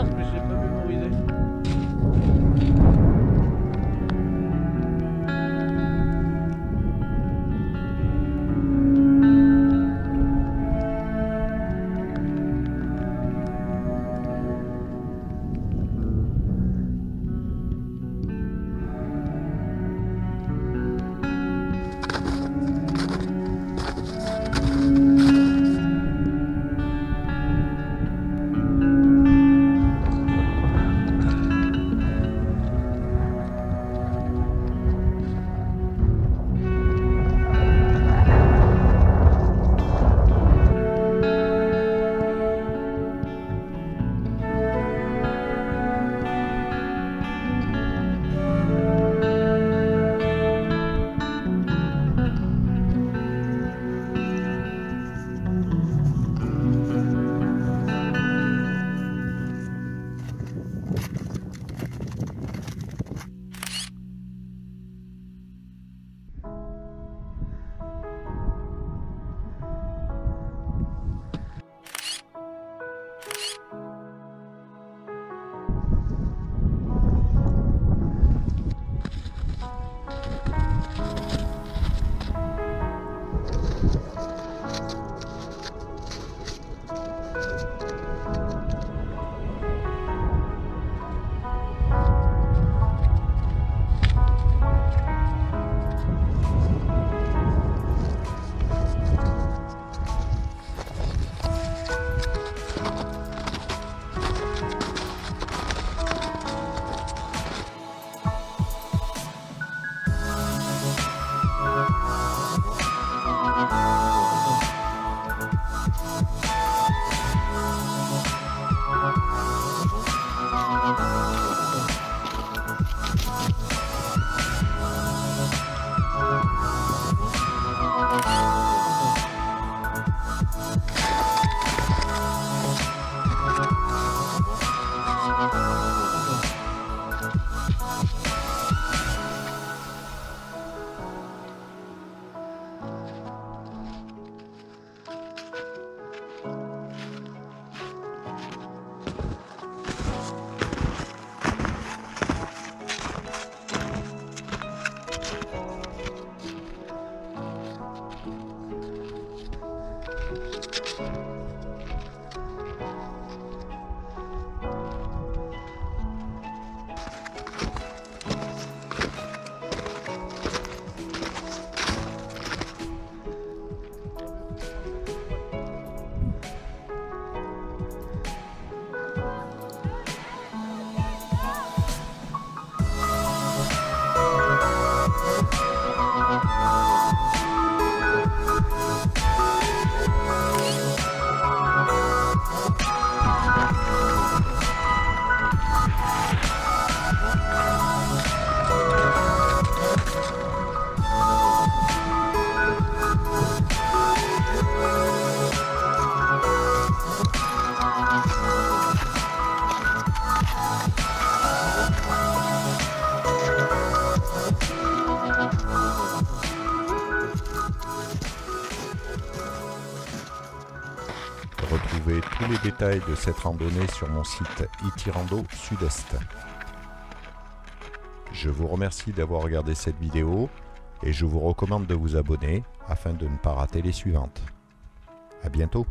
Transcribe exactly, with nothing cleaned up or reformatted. l'inverse, mais je l'ai pas mémorisé. Retrouvez tous les détails de cette randonnée sur mon site Itirando Sud-Est. Je vous remercie d'avoir regardé cette vidéo et je vous recommande de vous abonner afin de ne pas rater les suivantes. À bientôt.